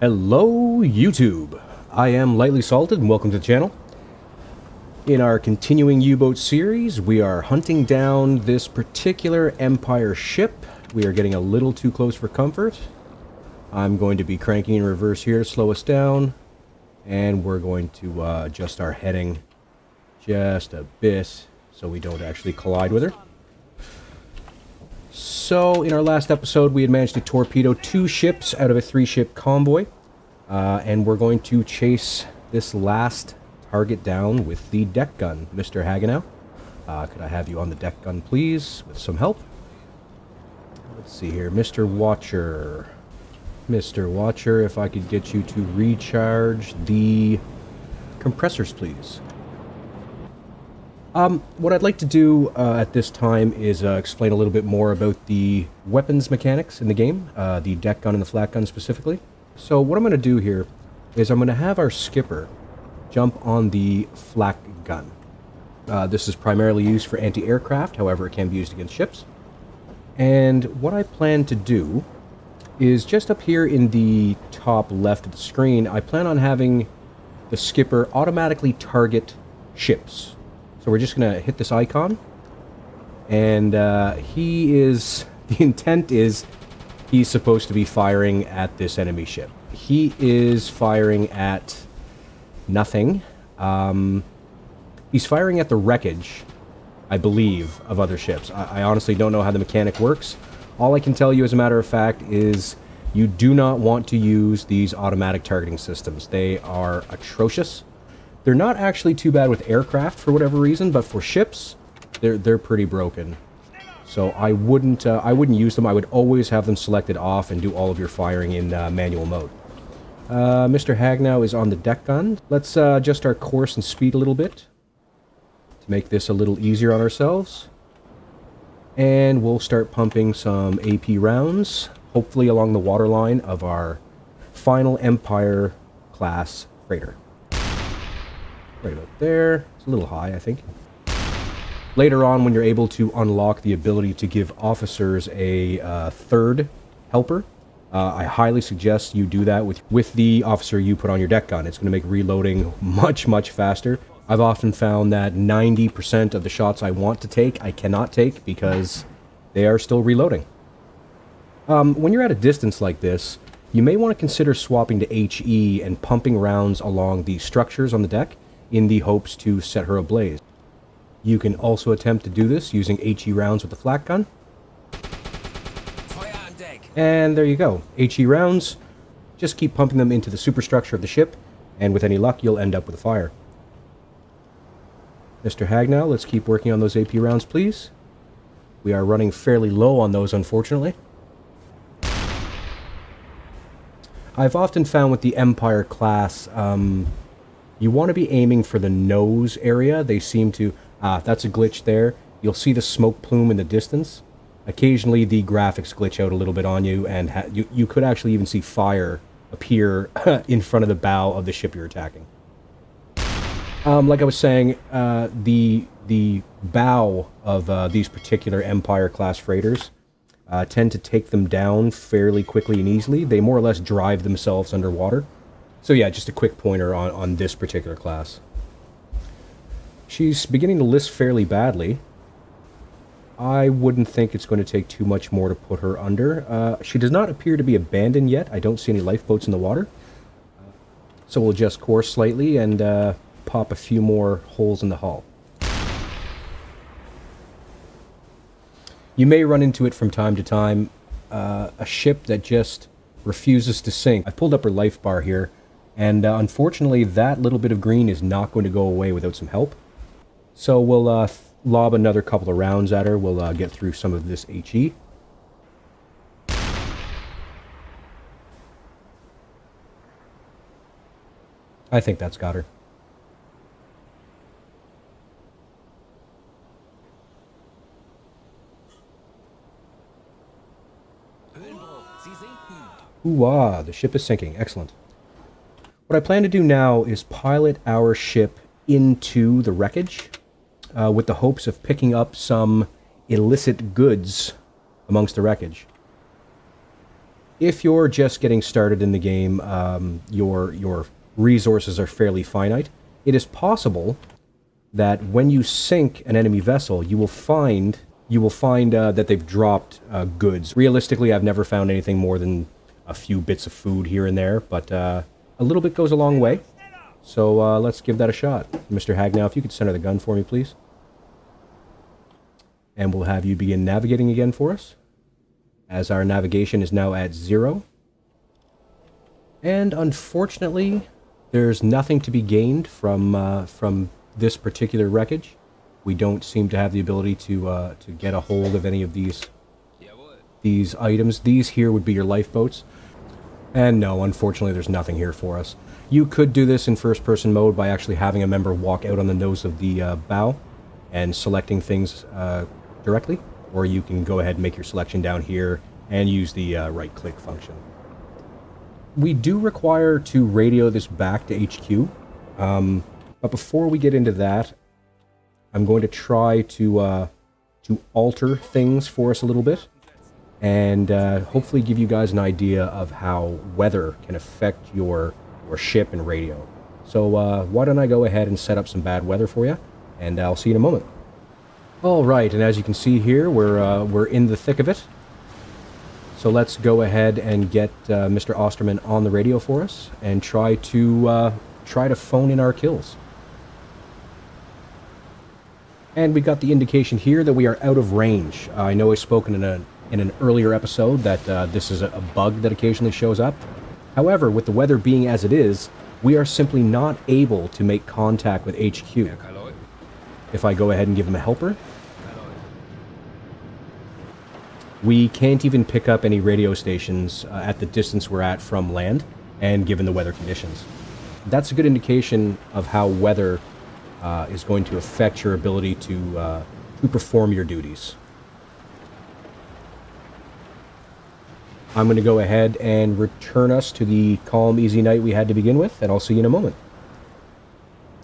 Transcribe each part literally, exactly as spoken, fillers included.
Hello YouTube, I am Lightly Salted and welcome to the channel. In our continuing U-boat series, we are hunting down this particular Empire ship. We are getting a little too close for comfort. I'm going to be cranking in reverse here to slow us down, and we're going to uh, adjust our heading just a bit so we don't actually collide with her. So, in our last episode, we had managed to torpedo two ships out of a three-ship convoy. Uh, and we're going to chase this last target down with the deck gun, Mister Hagenow. Uh, could I have you on the deck gun, please, with some help? Let's see here. Mister Watcher. Mister Watcher, if I could get you to recharge the compressors, please. Um, what I'd like to do uh, at this time is uh, explain a little bit more about the weapons mechanics in the game, uh, the deck gun and the flat gun specifically. So what I'm going to do here is I'm going to have our skipper jump on the flak gun. Uh, this is primarily used for anti-aircraft, however it can be used against ships. And what I plan to do is just up here in the top left of the screen, I plan on having the skipper automatically target ships. So we're just going to hit this icon, and uh, he is, the intent is he's supposed to be firing at this enemy ship. He is firing at nothing. Um, he's firing at the wreckage, I believe, of other ships. I, I honestly don't know how the mechanic works. All I can tell you as a matter of fact is you do not want to use these automatic targeting systems. They are atrocious. They're not actually too bad with aircraft for whatever reason, but for ships, they're they're pretty broken. So I wouldn't uh, I wouldn't use them. I would always have them selected off and do all of your firing in uh, manual mode. Uh, Mister Hagenow is on the deck gun. Let's uh, adjust our course and speed a little bit to make this a little easier on ourselves, and we'll start pumping some A P rounds, hopefully along the waterline of our final Empire class freighter. Right about there. It's a little high, I think. Later on, when you're able to unlock the ability to give officers a uh, third helper, uh, I highly suggest you do that with, with the officer you put on your deck gun. It's going to make reloading much, much faster. I've often found that ninety percent of the shots I want to take, I cannot take because they are still reloading. Um, when you're at a distance like this, you may want to consider swapping to H E and pumping rounds along the structures on the deck, in the hopes to set her ablaze. You can also attempt to do this using H E rounds with the flak gun. And there you go. H E rounds. Just keep pumping them into the superstructure of the ship, and with any luck, you'll end up with a fire. Mister Hagenow, let's keep working on those A P rounds, please. We are running fairly low on those, unfortunately. I've often found with the Empire class, um... you want to be aiming for the nose area. They seem to... Ah, that's a glitch there. You'll see the smoke plume in the distance. Occasionally, the graphics glitch out a little bit on you, and ha you, you could actually even see fire appear in front of the bow of the ship you're attacking. Um, like I was saying, uh, the, the bow of uh, these particular Empire-class freighters uh, tend to take them down fairly quickly and easily. They more or less drive themselves underwater. So yeah, just a quick pointer on, on this particular class. She's beginning to list fairly badly. I wouldn't think it's going to take too much more to put her under. Uh, she does not appear to be abandoned yet. I don't see any lifeboats in the water. So we'll adjust course slightly and uh, pop a few more holes in the hull. You may run into it from time to time. Uh, a ship that just refuses to sink. I pulled up her life bar here. And uh, unfortunately, that little bit of green is not going to go away without some help. So we'll uh, lob another couple of rounds at her. We'll uh, get through some of this H E. I think that's got her. Ooh-ah, the ship is sinking. Excellent. What I plan to do now is pilot our ship into the wreckage uh, with the hopes of picking up some illicit goods amongst the wreckage. if you're just getting started in the game, um, your your resources are fairly finite. It is possible that when you sink an enemy vessel, you will find you will find uh, that they've dropped uh, goods. Realistically, I've never found anything more than a few bits of food here and there, but uh, a little bit goes a long way. So uh, let's give that a shot. Mister Hagenow, if you could center the gun for me, please. And we'll have you begin navigating again for us, as our navigation is now at zero. And unfortunately, there's nothing to be gained from uh, from this particular wreckage. We don't seem to have the ability to uh, to get a hold of any of these these items. These here would be your lifeboats. And no, unfortunately, there's nothing here for us. You could do this in first-person mode by actually having a member walk out on the nose of the uh, bow and selecting things uh, directly, or you can go ahead and make your selection down here and use the uh, right-click function. We do require to radio this back to H Q, um, but before we get into that, I'm going to try to uh, to alter things for us a little bit, and uh, hopefully give you guys an idea of how weather can affect your, your ship and radio. So uh, why don't I go ahead and set up some bad weather for you, and I'll see you in a moment. All right, and as you can see here, we're, uh, we're in the thick of it. So let's go ahead and get uh, Mister Osterman on the radio for us, and try to, uh, try to phone in our kills. And we got the indication here that we are out of range. Uh, I know I've spoken in a in an earlier episode that uh, this is a bug that occasionally shows up. However, with the weather being as it is, we are simply not able to make contact with H Q. If I go ahead and give him a helper, we can't even pick up any radio stations uh, at the distance we're at from land, and given the weather conditions. That's a good indication of how weather uh, is going to affect your ability to, uh, to perform your duties. I'm going to go ahead and return us to the calm, easy night we had to begin with, and I'll see you in a moment.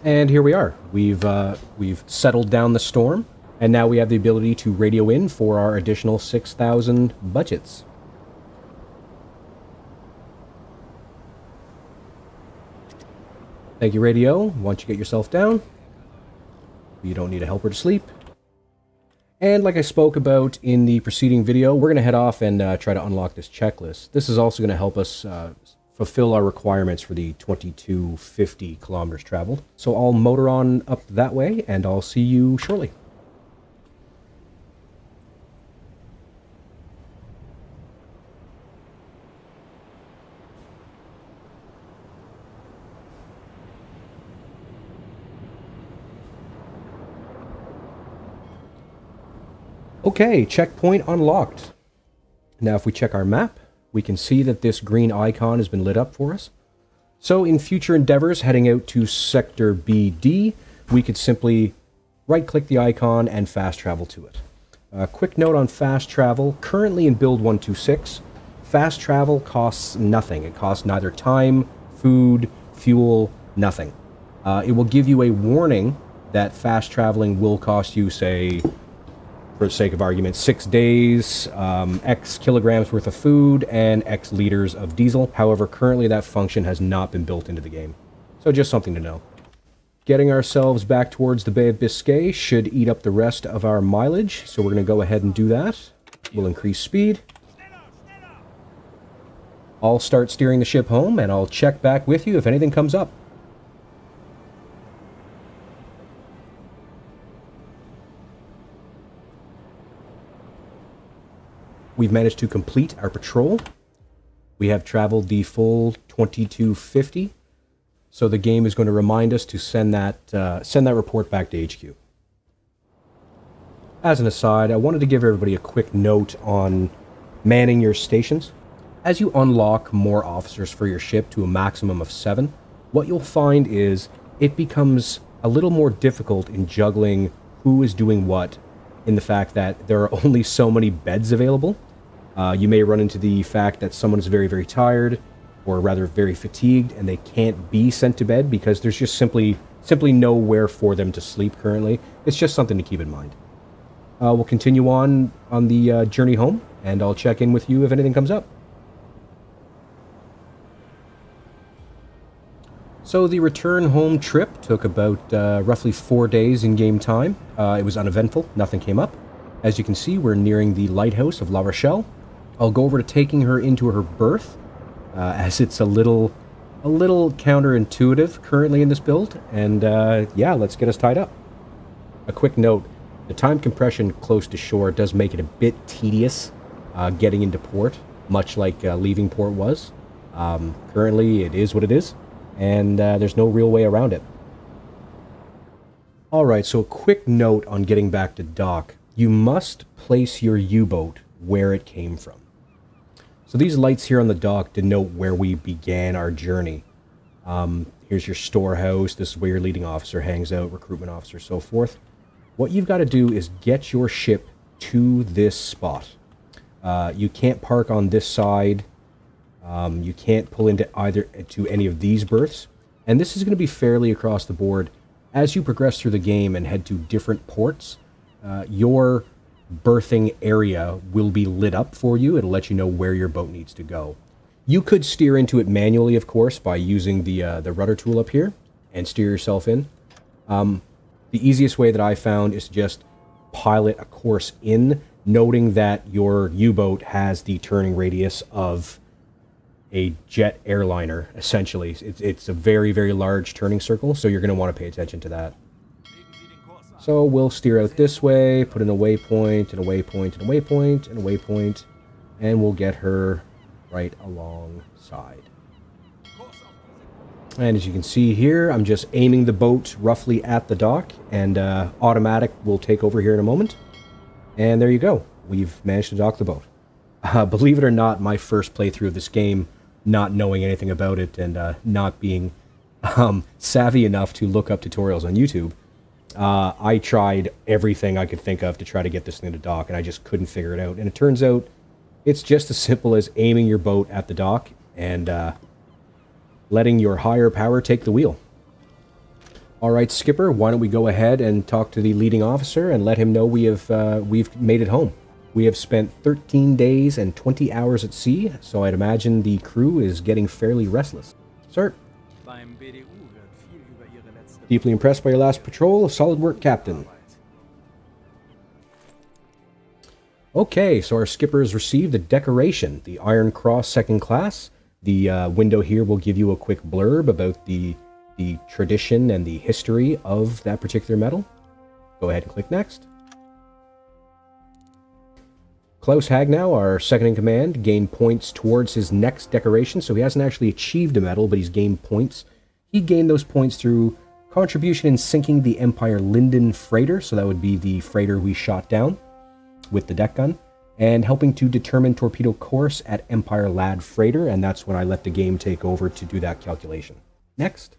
And here we are. We've, uh, we've settled down the storm, and now we have the ability to radio in for our additional six thousand budgets. Thank you, radio. Once you get yourself down, you don't need a helper to sleep. And like I spoke about in the preceding video, we're going to head off and uh, try to unlock this checklist. This is also going to help us uh, fulfill our requirements for the twenty-two fifty kilometers traveled. So I'll motor on up that way, and I'll see you shortly. Okay, checkpoint unlocked. Now if we check our map, we can see that this green icon has been lit up for us. So in future endeavors heading out to Sector B D, we could simply right-click the icon and fast travel to it. A quick note on fast travel. Currently in build one two six, fast travel costs nothing. It costs neither time, food, fuel, nothing. Uh, it will give you a warning that fast traveling will cost you, say, for the sake of argument, six days, um, X kilograms worth of food, and X liters of diesel. However, currently that function has not been built into the game. So just something to know. Getting ourselves back towards the Bay of Biscay should eat up the rest of our mileage, so we're going to go ahead and do that. We'll increase speed. I'll start steering the ship home, and I'll check back with you if anything comes up. We've managed to complete our patrol. We have traveled the full twenty-two fifty, so the game is going to remind us to send that uh, send that report back to H Q. As an aside, I wanted to give everybody a quick note on manning your stations. As you unlock more officers for your ship to a maximum of seven, what you'll find is it becomes a little more difficult in juggling who is doing what, in the fact that there are only so many beds available. Uh, you may run into the fact that someone is very, very tired, or rather very fatigued, and they can't be sent to bed because there's just simply simply nowhere for them to sleep currently. It's just something to keep in mind. Uh, we'll continue on on the uh, journey home, and I'll check in with you if anything comes up. So the return home trip took about uh, roughly four days in game time. Uh, it was uneventful, nothing came up. As you can see, we're nearing the lighthouse of La Rochelle. I'll go over to taking her into her berth, uh, as it's a little, a little counterintuitive currently in this build. And uh, yeah, let's get us tied up. A quick note, the time compression close to shore does make it a bit tedious uh, getting into port, much like uh, leaving port was. Um, currently, it is what it is, and uh, there's no real way around it. Alright, so a quick note on getting back to dock. You must place your U-boat where it came from. So these lights here on the dock denote where we began our journey. Um, here's your storehouse, this is where your leading officer hangs out, recruitment officer, so forth. What you've got to do is get your ship to this spot. Uh, you can't park on this side. Um, you can't pull into either to any of these berths, and this is going to be fairly across the board. As you progress through the game and head to different ports, uh, your berthing area will be lit up for you. It'll let you know where your boat needs to go. You could steer into it manually, of course, by using the uh, the rudder tool up here and steer yourself in. Um, the easiest way that I found is to just pilot a course in, noting that your U-boat has the turning radius of a jet airliner, essentially. It's, it's a very, very large turning circle, so you're going to want to pay attention to that. So we'll steer out this way, put in a waypoint, and a waypoint, and a waypoint, and a waypoint, and we'll get her right alongside. And as you can see here, I'm just aiming the boat roughly at the dock, and uh, automatic will take over here in a moment. And there you go. We've managed to dock the boat. Uh, believe it or not, my first playthrough of this game, not knowing anything about it and uh, not being um, savvy enough to look up tutorials on YouTube, uh, I tried everything I could think of to try to get this thing to dock, and I just couldn't figure it out. And it turns out it's just as simple as aiming your boat at the dock and uh, letting your higher power take the wheel. All right, Skipper, why don't we go ahead and talk to the leading officer and let him know we have uh, we've made it home. We have spent thirteen days and twenty hours at sea, so I'd imagine the crew is getting fairly restless. Sir. Deeply impressed by your last patrol. Solid work, Captain. Okay, so our skipper has received a decoration, the Iron Cross Second Class. The uh, window here will give you a quick blurb about the, the tradition and the history of that particular medal. Go ahead and click next. Klaus Hagenow, our second-in-command, gained points towards his next decoration, so he hasn't actually achieved a medal, but he's gained points. He gained those points through contribution in sinking the Empire Linden freighter, so that would be the freighter we shot down with the deck gun, and helping to determine torpedo course at Empire Lad freighter, and that's when I let the game take over to do that calculation. Next.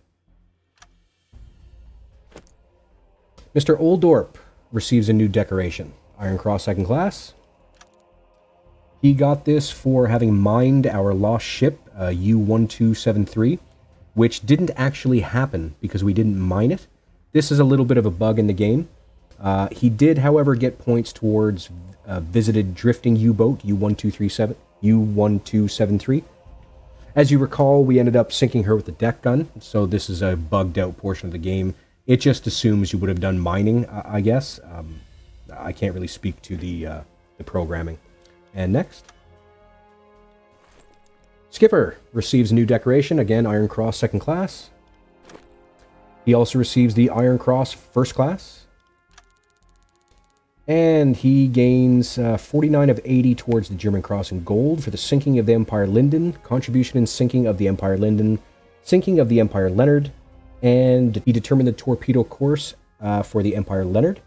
Mister Oldorp receives a new decoration, Iron Cross Second Class. He got this for having mined our lost ship, uh, U twelve seventy-three, which didn't actually happen because we didn't mine it. This is a little bit of a bug in the game. Uh, he did, however, get points towards a visited drifting U-boat, U twelve thirty-seven, U twelve seventy-three. As you recall, we ended up sinking her with the deck gun, so this is a bugged out portion of the game. It just assumes you would have done mining, I, I guess. Um, I can't really speak to the, uh, the programming. And next. Skipper receives a new decoration, again, Iron Cross Second Class. He also receives the Iron Cross First Class. And he gains uh, forty-nine of eighty towards the German Cross in gold for the sinking of the Empire Linden, contribution in sinking of the Empire Linden, sinking of the Empire Leonard, and he determined the torpedo course uh, for the Empire Leonard,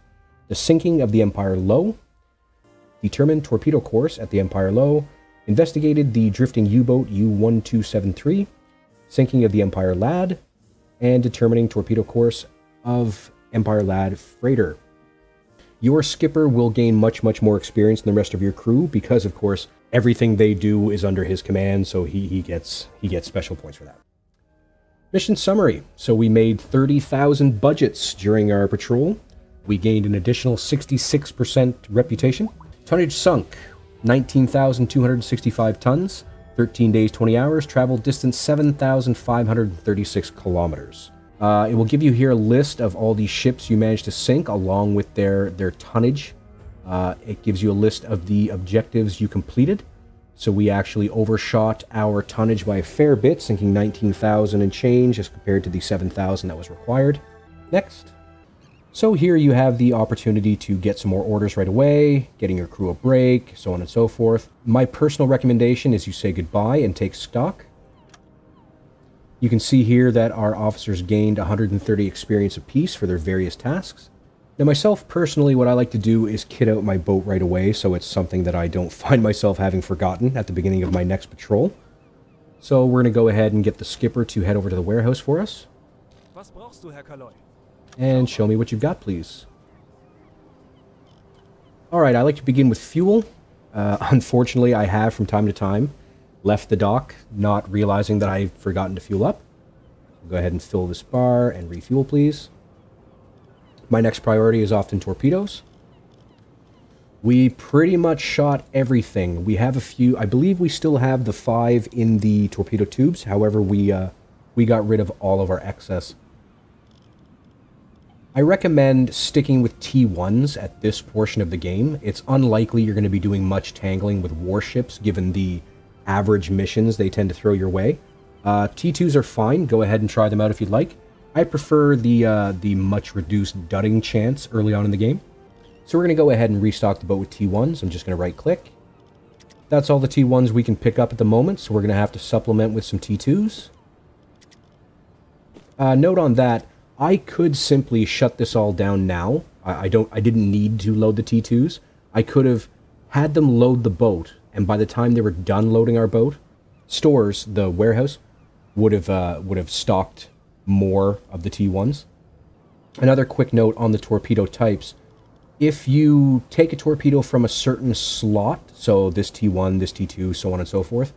the sinking of the Empire Lowe, determined torpedo course at the Empire Lowe, investigated the drifting U-boat U twelve seventy-three, sinking of the Empire Lad, and determining torpedo course of Empire Lad freighter. Your skipper will gain much, much more experience than the rest of your crew because, of course, everything they do is under his command, so he, he, gets, he gets special points for that. Mission summary. So we made thirty thousand budgets during our patrol. We gained an additional sixty-six percent reputation. Tonnage sunk, nineteen thousand two hundred sixty-five tons, thirteen days, twenty hours, travel distance seven thousand five hundred thirty-six kilometers. Uh, it will give you here a list of all the ships you managed to sink along with their, their tonnage. Uh, it gives you a list of the objectives you completed. So we actually overshot our tonnage by a fair bit, sinking nineteen thousand and change as compared to the seven thousand that was required. Next. So here you have the opportunity to get some more orders right away, getting your crew a break, so on and so forth. My personal recommendation is you say goodbye and take stock. You can see here that our officers gained one hundred thirty experience apiece for their various tasks. Now myself, personally, what I like to do is kit out my boat right away, so it's something that I don't find myself having forgotten at the beginning of my next patrol. So we're going to go ahead and get the skipper to head over to the warehouse for us. Was brauchst du, Herr Calloy? And show me what you've got, please. Alright, I like to begin with fuel. Uh, unfortunately, I have from time to time left the dock, not realizing that I've forgotten to fuel up. I'll go ahead and fill this bar and refuel, please. My next priority is often torpedoes. We pretty much shot everything. We have a few... I believe we still have the five in the torpedo tubes. However, we, uh, we got rid of all of our excess. I recommend sticking with T ones at this portion of the game. It's unlikely you're going to be doing much tangling with warships, given the average missions they tend to throw your way. Uh, T twos are fine. Go ahead and try them out if you'd like. I prefer the, uh, the much-reduced dudding chance early on in the game. So we're going to go ahead and restock the boat with T ones. I'm just going to right-click. That's all the T ones we can pick up at the moment, so we're going to have to supplement with some T twos. Uh, note on that, I could simply shut this all down now. I, I don't. I didn't need to load the T twos. I could have had them load the boat, and by the time they were done loading our boat, stores, the warehouse, would have uh, would have stocked more of the T ones. Another quick note on the torpedo types. If you take a torpedo from a certain slot, so this T one, this T two, so on and so forth,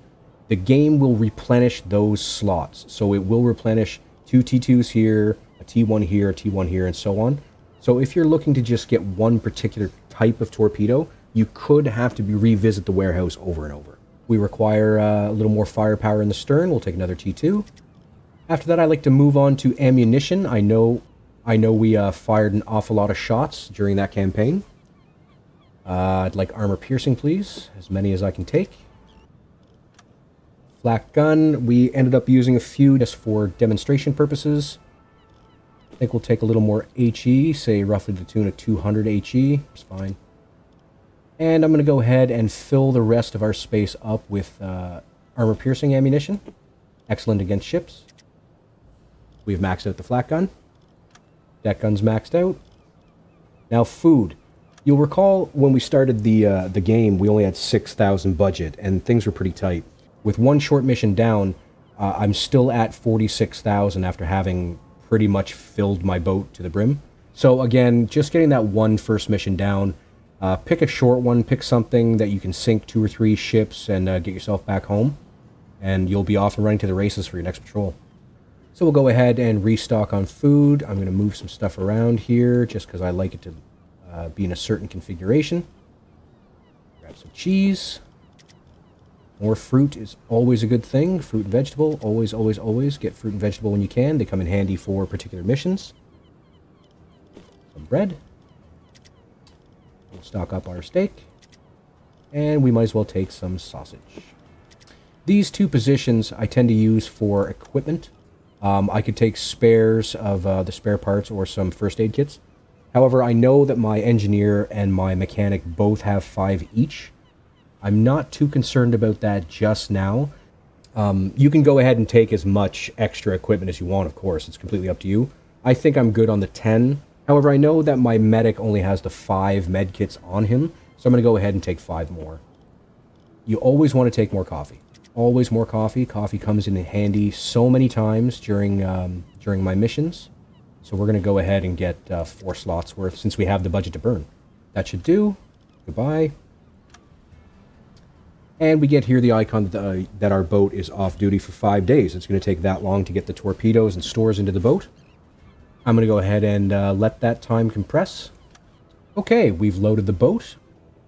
the game will replenish those slots. So it will replenish two T twos here, a T one here, a T one here, and so on. So if you're looking to just get one particular type of torpedo, you could have to be revisit the warehouse over and over. We require uh, a little more firepower in the stern. We'll take another T two. After that, I like to move on to ammunition. I know I know we uh, fired an awful lot of shots during that campaign. Uh, I'd like armor piercing, please. As many as I can take. Flak gun. We ended up using a few just for demonstration purposes. I think we'll take a little more H E, say roughly to the tune of two hundred H E. It's fine. And I'm going to go ahead and fill the rest of our space up with uh, armor piercing ammunition. Excellent against ships. We've maxed out the flak gun. That gun's maxed out. Now food. You'll recall when we started the uh, the game, we only had six thousand budget, and things were pretty tight. With one short mission down, uh, I'm still at forty-six thousand after having pretty much filled my boat to the brim. So again, just getting that one first mission down. Uh, pick a short one. Pick something that you can sink two or three ships and uh, get yourself back home. And you'll be off and running to the races for your next patrol. So we'll go ahead and restock on food. I'm going to move some stuff around here just because I like it to uh, be in a certain configuration. Grab some cheese. More fruit is always a good thing. Fruit and vegetable. Always, always, always get fruit and vegetable when you can. They come in handy for particular missions. Some bread. We'll stock up our steak. And we might as well take some sausage. These two positions I tend to use for equipment. Um, I could take spares of uh, the spare parts or some first aid kits. However, I know that my engineer and my mechanic both have five each. I'm not too concerned about that just now. Um, you can go ahead and take as much extra equipment as you want, of course. It's completely up to you. I think I'm good on the ten. However, I know that my medic only has the five med kits on him, so I'm going to go ahead and take five more. You always want to take more coffee. Always more coffee. Coffee comes in handy so many times during um, during my missions. So we're going to go ahead and get uh, four slots worth since we have the budget to burn. That should do. Goodbye. And we get here the icon that, uh, that our boat is off duty for five days. It's going to take that long to get the torpedoes and stores into the boat. I'm going to go ahead and uh, let that time compress. Okay, we've loaded the boat.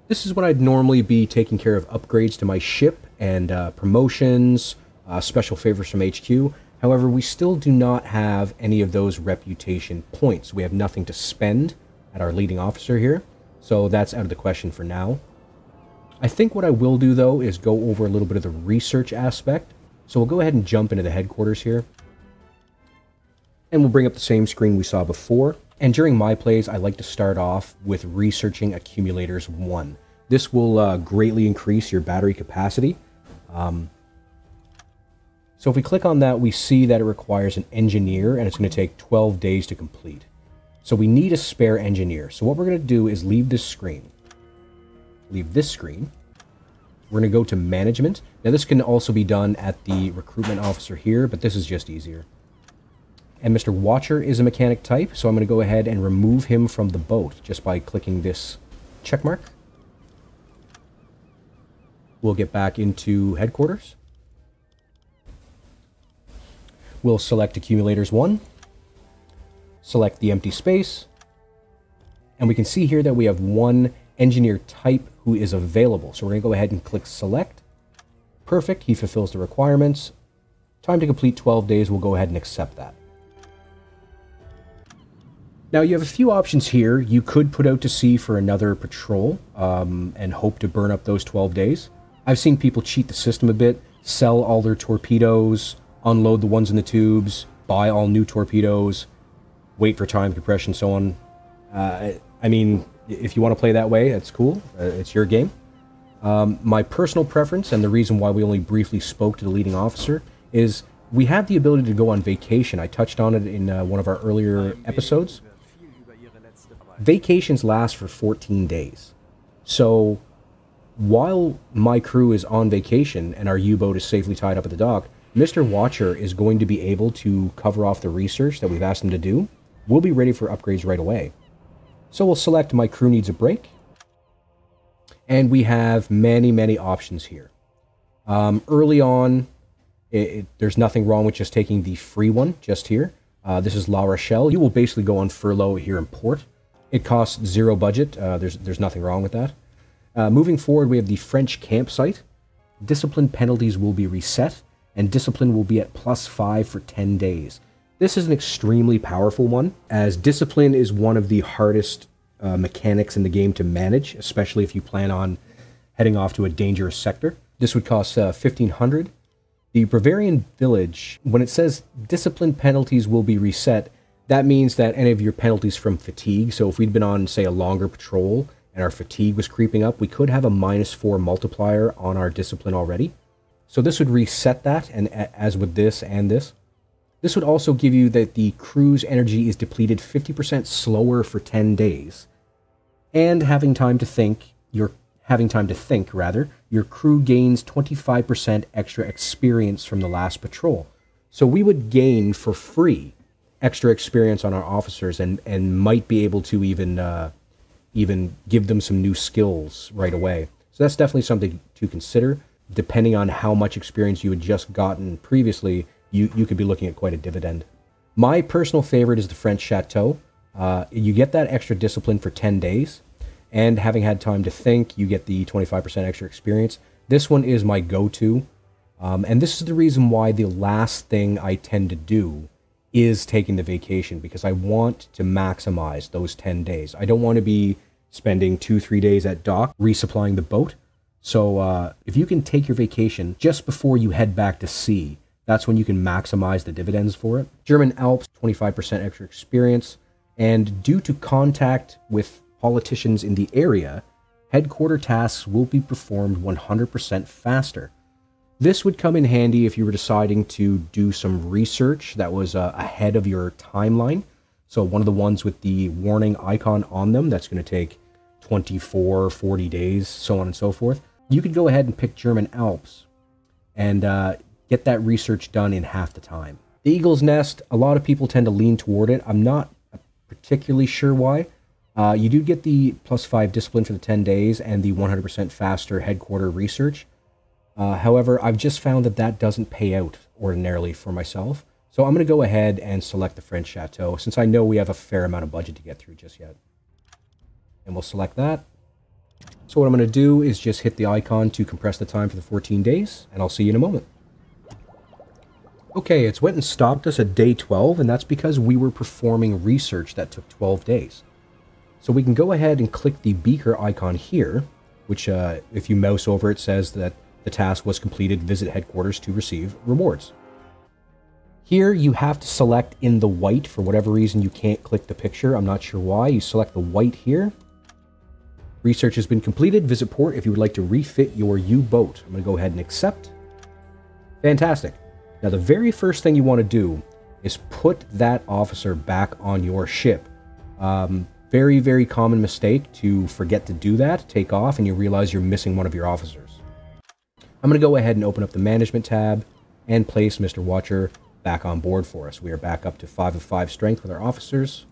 This is when I'd normally be taking care of upgrades to my ship and uh, promotions, uh, special favors from H Q. However, we still do not have any of those reputation points. We have nothing to spend at our leading officer here, so that's out of the question for now. I think what I will do, though, is go over a little bit of the research aspect. So we'll go ahead and jump into the headquarters here. And we'll bring up the same screen we saw before. And during my plays, I like to start off with researching Accumulators one. This will uh, greatly increase your battery capacity. Um, so if we click on that, we see that it requires an engineer, and it's going to take twelve days to complete. So we need a spare engineer. So what we're going to do is leave this screen. Leave this screen. We're going to go to management. Now this can also be done at the recruitment officer here, but this is just easier. And Mister Watcher is a mechanic type, so I'm going to go ahead and remove him from the boat just by clicking this check mark. We'll get back into headquarters. We'll select Accumulators one. Select the empty space. And we can see here that we have one engineer type who is available. So we're going to go ahead and click select. Perfect. He fulfills the requirements. Time to complete twelve days. We'll go ahead and accept that. Now you have a few options here. You could put out to sea for another patrol um, and hope to burn up those twelve days. I've seen people cheat the system a bit, sell all their torpedoes, unload the ones in the tubes, buy all new torpedoes, wait for time compression, so on. Uh, I mean, if you want to play that way, that's cool. Uh, it's your game. Um, my personal preference, and the reason why we only briefly spoke to the leading officer, is we have the ability to go on vacation. I touched on it in uh, one of our earlier episodes. Vacations last for fourteen days. So while my crew is on vacation and our U-boat is safely tied up at the dock, Mister Watcher is going to be able to cover off the research that we've asked him to do. We'll be ready for upgrades right away. So we'll select My Crew Needs a Break. And we have many, many options here. Um, early on, it, it, there's nothing wrong with just taking the free one just here. Uh, this is La Rochelle. You will basically go on furlough here in port. It costs zero budget. Uh, there's, there's nothing wrong with that. Uh, moving forward, we have the French campsite. Discipline penalties will be reset, and discipline will be at plus five for ten days. This is an extremely powerful one, as discipline is one of the hardest uh, mechanics in the game to manage, especially if you plan on heading off to a dangerous sector. This would cost uh, fifteen hundred. The Bavarian village, when it says discipline penalties will be reset, that means that any of your penalties from fatigue, so if we'd been on, say, a longer patrol and our fatigue was creeping up, we could have a minus four multiplier on our discipline already. So this would reset that, and as with this and this. This would also give you that the crew's energy is depleted fifty percent slower for ten days. And having time to think, you're having time to think, rather, your crew gains twenty-five percent extra experience from the last patrol. So we would gain for free extra experience on our officers, and, and might be able to even uh, even give them some new skills right away. So that's definitely something to consider. Depending on how much experience you had just gotten previously, you, you could be looking at quite a dividend. My personal favorite is the French Chateau. Uh, you get that extra discipline for ten days, and having had time to think, you get the twenty-five percent extra experience. This one is my go-to, um, and this is the reason why the last thing I tend to do is taking the vacation, because I want to maximize those ten days. I don't want to be spending two, three days at dock resupplying the boat. So uh, if you can take your vacation just before you head back to sea, that's when you can maximize the dividends for it. German Alps, twenty-five percent extra experience. And due to contact with politicians in the area, headquarter tasks will be performed one hundred percent faster. This would come in handy if you were deciding to do some research that was uh, ahead of your timeline. So one of the ones with the warning icon on them, that's going to take twenty-four, forty days, so on and so forth. You could go ahead and pick German Alps and uh, get that research done in half the time. The Eagle's Nest, a lot of people tend to lean toward it. I'm not particularly sure why. Uh, you do get the plus five discipline for the ten days and the one hundred percent faster headquarter research. Uh, however, I've just found that that doesn't pay out ordinarily for myself. So I'm going to go ahead and select the French Chateau, since I know we have a fair amount of budget to get through just yet. And we'll select that. So what I'm going to do is just hit the icon to compress the time for the fourteen days, and I'll see you in a moment. Okay, it's went and stopped us at day twelve, and that's because we were performing research that took twelve days. So we can go ahead and click the beaker icon here, which uh, if you mouse over it says that the task was completed, visit headquarters to receive rewards. Here you have to select in the white. For whatever reason you can't click the picture, I'm not sure why. You select the white here. Research has been completed, visit port if you would like to refit your U-boat. I'm going to go ahead and accept. Fantastic. Now, the very first thing you want to do is put that officer back on your ship. Um, very, very common mistake to forget to do that, take off, and you realize you're missing one of your officers. I'm going to go ahead and open up the management tab and place Mister Watcher back on board for us. We are back up to five of five strength with our officers.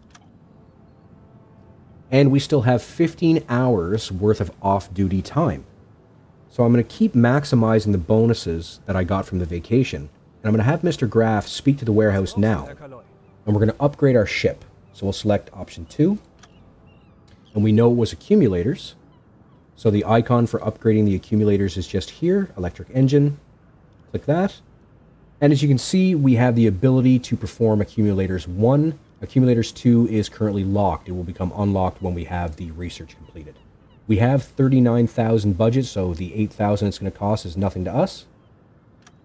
And we still have fifteen hours worth of off-duty time. So I'm going to keep maximizing the bonuses that I got from the vacation. And I'm going to have Mister Graff speak to the warehouse now. And we're going to upgrade our ship. So we'll select option two. And we know it was accumulators. So the icon for upgrading the accumulators is just here. Electric engine. Click that. And as you can see, we have the ability to perform accumulators one. Accumulators two is currently locked. It will become unlocked when we have the research completed. We have thirty-nine thousand budget, so the eight thousand it's going to cost is nothing to us.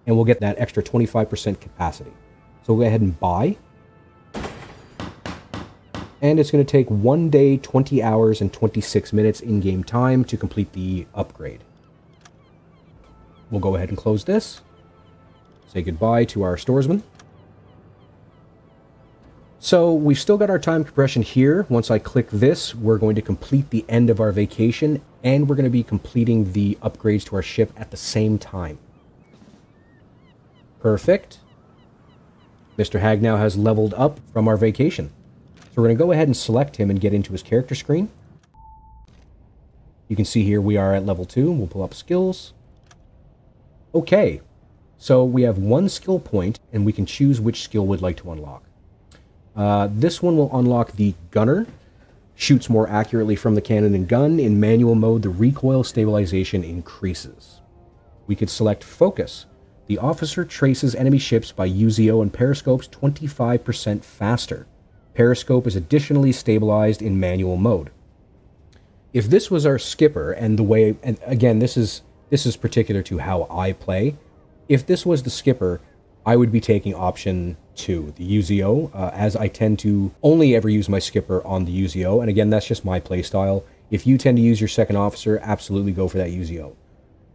And we'll get that extra twenty-five percent capacity. So we'll go ahead and buy. And it's going to take one day, twenty hours, and twenty-six minutes in-game time to complete the upgrade. We'll go ahead and close this. Say goodbye to our storesman. So we've still got our time compression here. Once I click this, we're going to complete the end of our vacation, and we're going to be completing the upgrades to our ship at the same time. Perfect. Mister Hagenow has leveled up from our vacation. So we're going to go ahead and select him and get into his character screen. You can see here we are at level two. We'll pull up skills. Okay. So we have one skill point, and we can choose which skill we'd like to unlock. Uh, this one will unlock the gunner. Shoots more accurately from the cannon and gun. In manual mode, the recoil stabilization increases. We could select focus. The officer traces enemy ships by U Z O and periscopes twenty-five percent faster. Periscope is additionally stabilized in manual mode. If this was our skipper, and the way, and again, this is this is particular to how I play. If this was the skipper, I would be taking option two, the U Z O, uh, as I tend to only ever use my skipper on the U Z O. And again, that's just my play style. If you tend to use your second officer, absolutely go for that U Z O.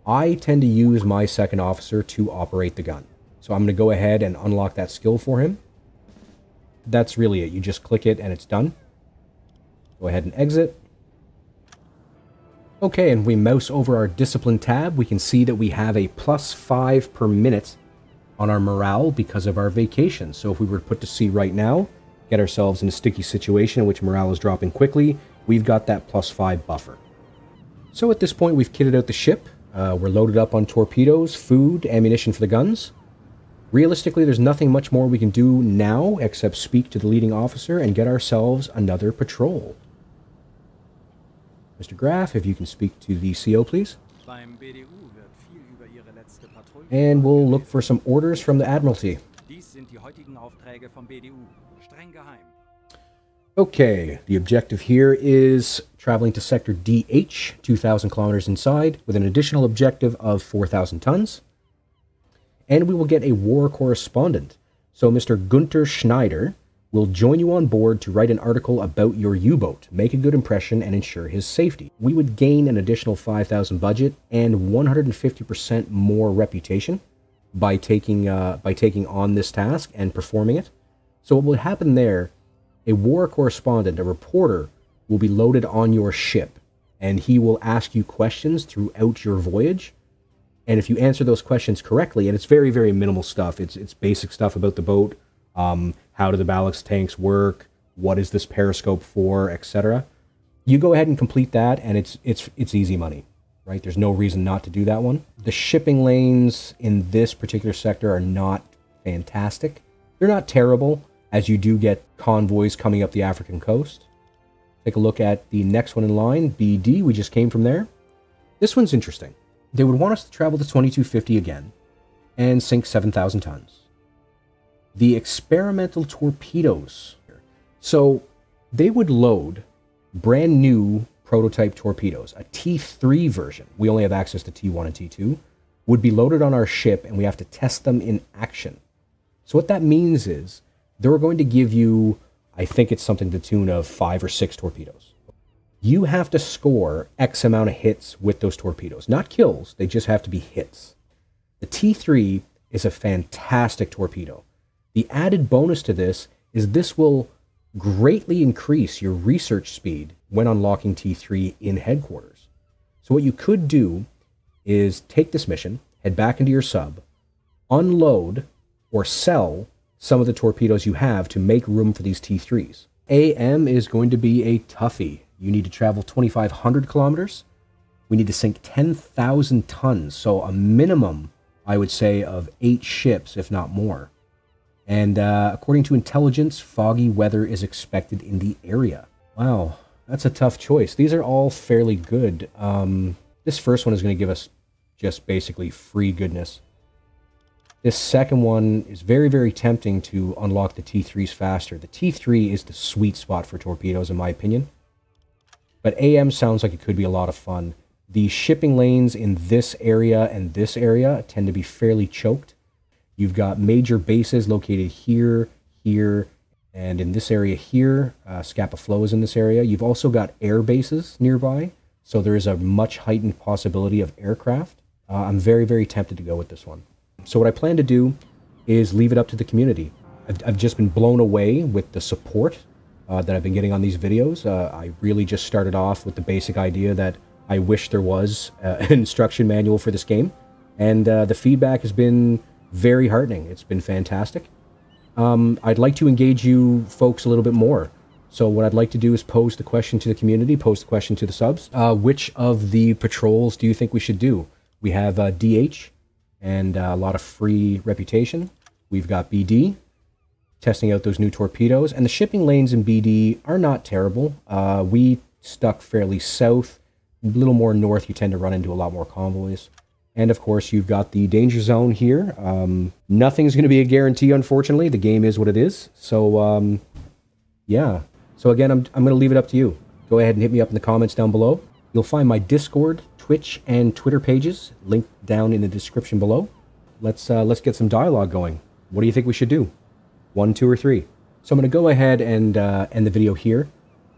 I tend to use my second officer to operate the gun. So I'm going to go ahead and unlock that skill for him. That's really it. You just click it and it's done. Go ahead and exit. Okay, and we mouse over our discipline tab. We can see that we have a plus five per minute on our morale because of our vacation. So if we were put to sea right now, get ourselves in a sticky situation in which morale is dropping quickly, we've got that plus five buffer. So at this point, we've kitted out the ship. Uh, we're loaded up on torpedoes, food, ammunition for the guns. Realistically, there's nothing much more we can do now except speak to the leading officer and get ourselves another patrol. Mister Graff, if you can speak to the C O, please. And we'll look for some orders from the Admiralty. Okay, the objective here is traveling to sector D H, two thousand kilometers inside, with an additional objective of four thousand tons. And we will get a war correspondent. So Mister Gunter Schneider will join you on board to write an article about your U-boat, make a good impression, and ensure his safety. We would gain an additional five thousand budget and one hundred fifty percent more reputation by taking, uh, by taking on this task and performing it. So what will happen there, a war correspondent, a reporter, will be loaded on your ship, and he will ask you questions throughout your voyage. And if you answer those questions correctly, and it's very, very minimal stuff, it's, it's basic stuff about the boat, um, how do the ballast tanks work? What is this periscope for, et cetera? You go ahead and complete that, and it's it's it's easy money, right? There's no reason not to do that one. The shipping lanes in this particular sector are not fantastic. They're not terrible, as you do get convoys coming up the African coast. Take a look at the next one in line, B D. We just came from there. This one's interesting. They would want us to travel to twenty-two fifty again and sink seven thousand tons. The experimental torpedoes. So they would load brand new prototype torpedoes. A T three version, we only have access to T one and T two, would be loaded on our ship, and we have to test them in action. So what that means is they're going to give you, I think it's something to the tune of five or six torpedoes. You have to score X amount of hits with those torpedoes. Not kills, they just have to be hits. The T three is a fantastic torpedo. The added bonus to this is this will greatly increase your research speed when unlocking T three in headquarters. So what you could do is take this mission, head back into your sub, unload or sell some of the torpedoes you have to make room for these T threes. A M is going to be a toughie. You need to travel twenty-five hundred kilometers. We need to sink ten thousand tons, so a minimum, I would say, of eight ships, if not more. And uh, according to intelligence, foggy weather is expected in the area. Wow, that's a tough choice. These are all fairly good. Um, this first one is going to give us just basically free goodness. This second one is very, very tempting to unlock the T threes faster. The T three is the sweet spot for torpedoes, in my opinion. But A M sounds like it could be a lot of fun. The shipping lanes in this area and this area tend to be fairly choked. You've got major bases located here, here, and in this area here. Uh, Scapa Flow is in this area. You've also got air bases nearby, so there is a much heightened possibility of aircraft. Uh, I'm very, very tempted to go with this one. So what I plan to do is leave it up to the community. I've, I've just been blown away with the support uh, that I've been getting on these videos. Uh, I really just started off with the basic idea that I wish there was uh, an instruction manual for this game. And uh, the feedback has been very heartening. It's been fantastic. Um, I'd like to engage you folks a little bit more. So what I'd like to do is pose the question to the community, pose the question to the subs. Uh, which of the patrols do you think we should do? We have uh, D H. And a lot of free reputation. We've got B D, testing out those new torpedoes. And the shipping lanes in B D are not terrible. Uh, we stuck fairly south. A little more north, you tend to run into a lot more convoys. And of course, you've got the danger zone here. Um, nothing's going to be a guarantee, unfortunately. The game is what it is. So, um, yeah. So again, I'm, I'm going to leave it up to you. Go ahead and hit me up in the comments down below. You'll find my Discord, Twitch, and Twitter pages linked down in the description below. Let's uh, let's get some dialogue going. What do you think we should do? One, two, or three? So I'm going to go ahead and uh, end the video here,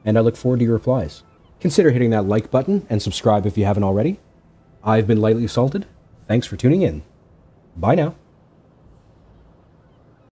and I look forward to your replies. Consider hitting that like button and subscribe if you haven't already. I've been Lightly Salted. Thanks for tuning in. Bye now.